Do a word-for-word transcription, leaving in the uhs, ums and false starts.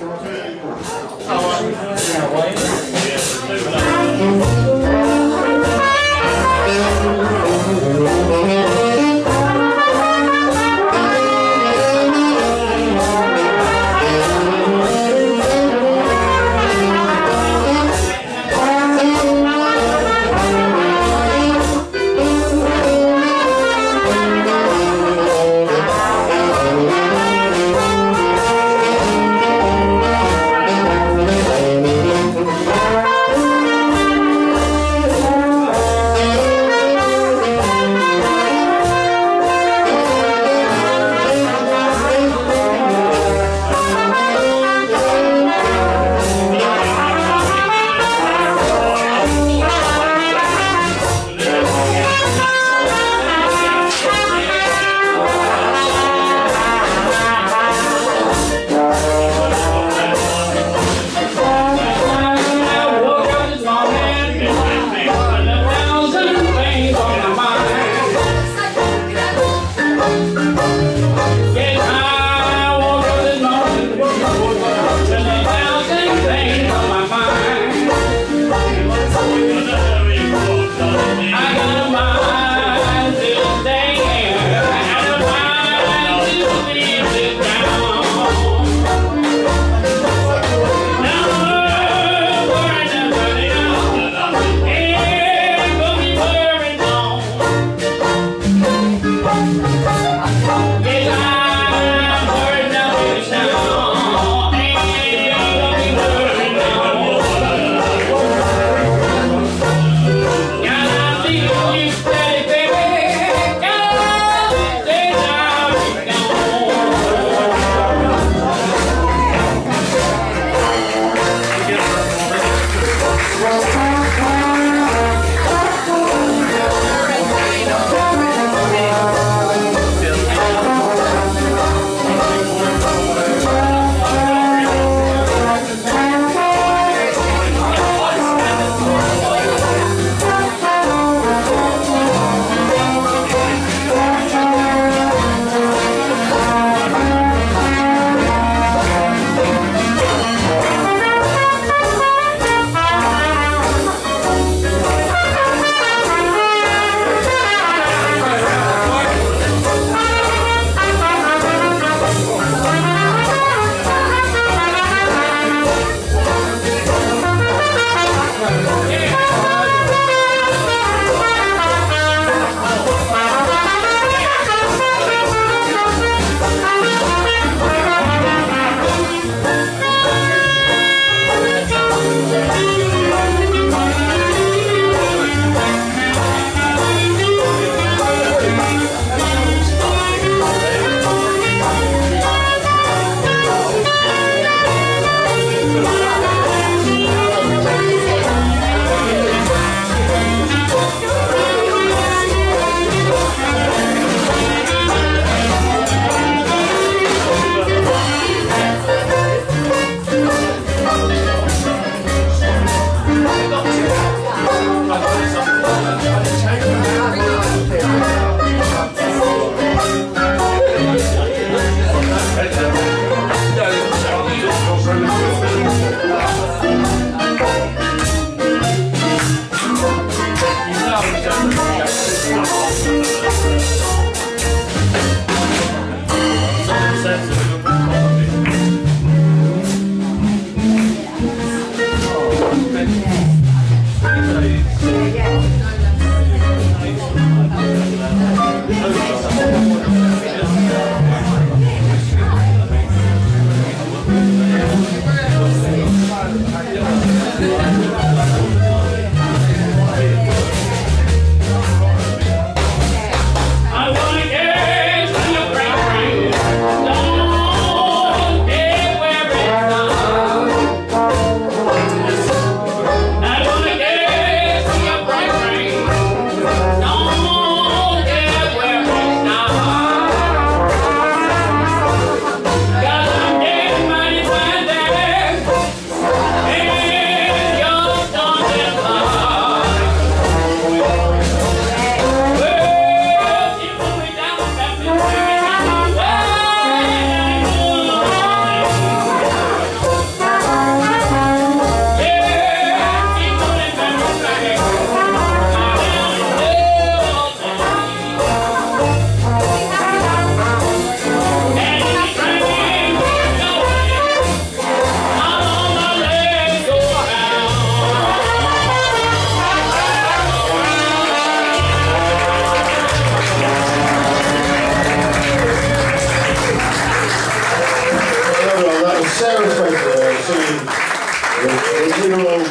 Thank you. Sarah's place. So, you know,